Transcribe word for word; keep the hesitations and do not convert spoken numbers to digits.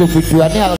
Untuk video videoannya.